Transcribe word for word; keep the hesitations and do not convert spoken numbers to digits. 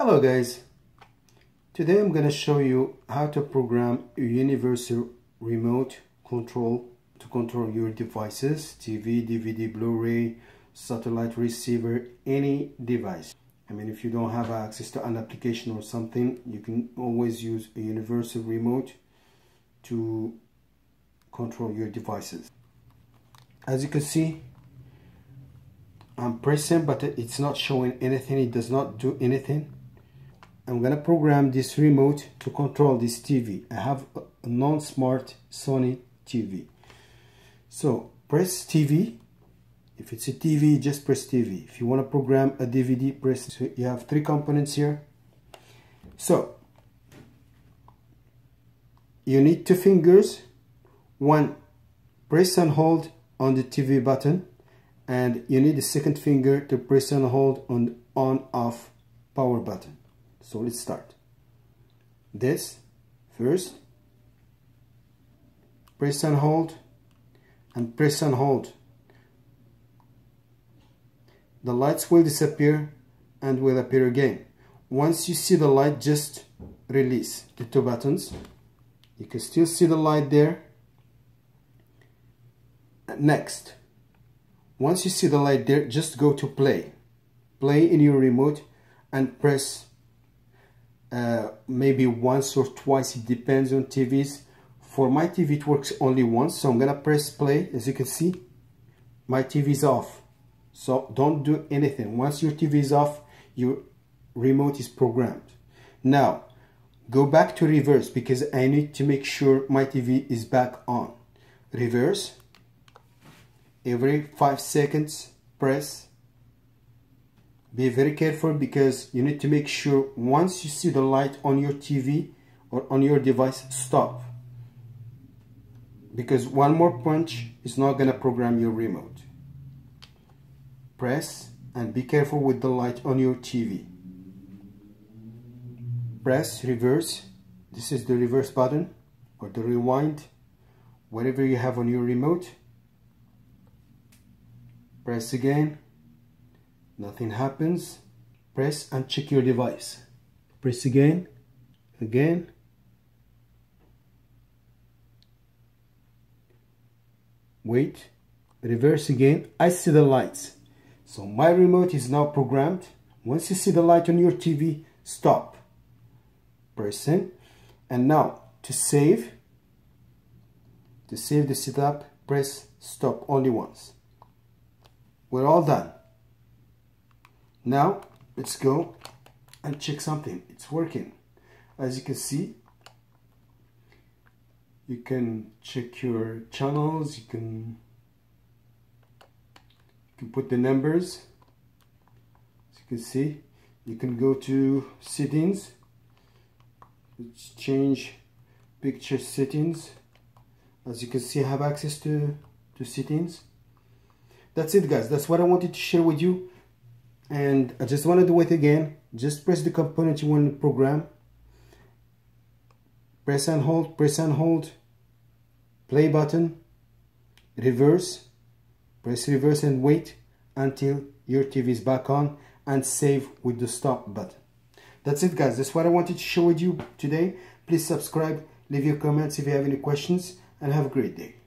Hello guys, today I'm gonna show you how to program a universal remote control to control your devices, T V, D V D, Blu-ray, satellite receiver, any device. I mean, if you don't have access to an application or something, you can always use a universal remote to control your devices. As you can see, I'm pressing, but it's not showing anything, it does not do anything. I'm gonna program this remote to control this T V. I have a non-smart Sony T V. So press T V. If it's a T V, just press T V. If you want to program a D V D, press. So you have three components here. So you need two fingers. One, press and hold on the T V button, and you need the second finger to press and hold on the on-off power button. So let's start. This first, press and hold, and press and hold. The lights will disappear and will appear again. Once you see the light, just release the two buttons. You can still see the light there. Next, once you see the light there, just go to play. Play in your remote and press Uh, maybe once or twice, it depends on T Vs. For my T V it works only once, so I'm gonna press play. As you can see, my T V is off, so don't do anything. Once your T V is off, your remote is programmed. Now go back to reverse, because I need to make sure my T V is back on. Reverse, every five seconds press. Be very careful, because you need to make sure once you see the light on your T V or on your device, stop. Because one more punch is not going to program your remote. Press, and be careful with the light on your T V. Press reverse. This is the reverse button or the rewind, whatever you have on your remote. Press again. Nothing happens. Press and check your device. Press again, again. Wait, reverse again. I see the lights. So my remote is now programmed. Once you see the light on your T V, stop. Press in. And now to save, to save the setup, press stop only once. We're all done. Now let's go and check something. It's working. As you can see, you can check your channels, you can, you can put the numbers. As you can see, you can go to settings, let's change picture settings. As you can see, I have access to, to settings. That's it guys, that's what I wanted to share with you. And I just want to do it again. Just press the component you want to program. Press and hold, press and hold. Play button. Reverse. Press reverse and wait until your T V is back on. And save with the stop button. That's it guys. That's what I wanted to share with you today. Please subscribe. Leave your comments if you have any questions. And have a great day.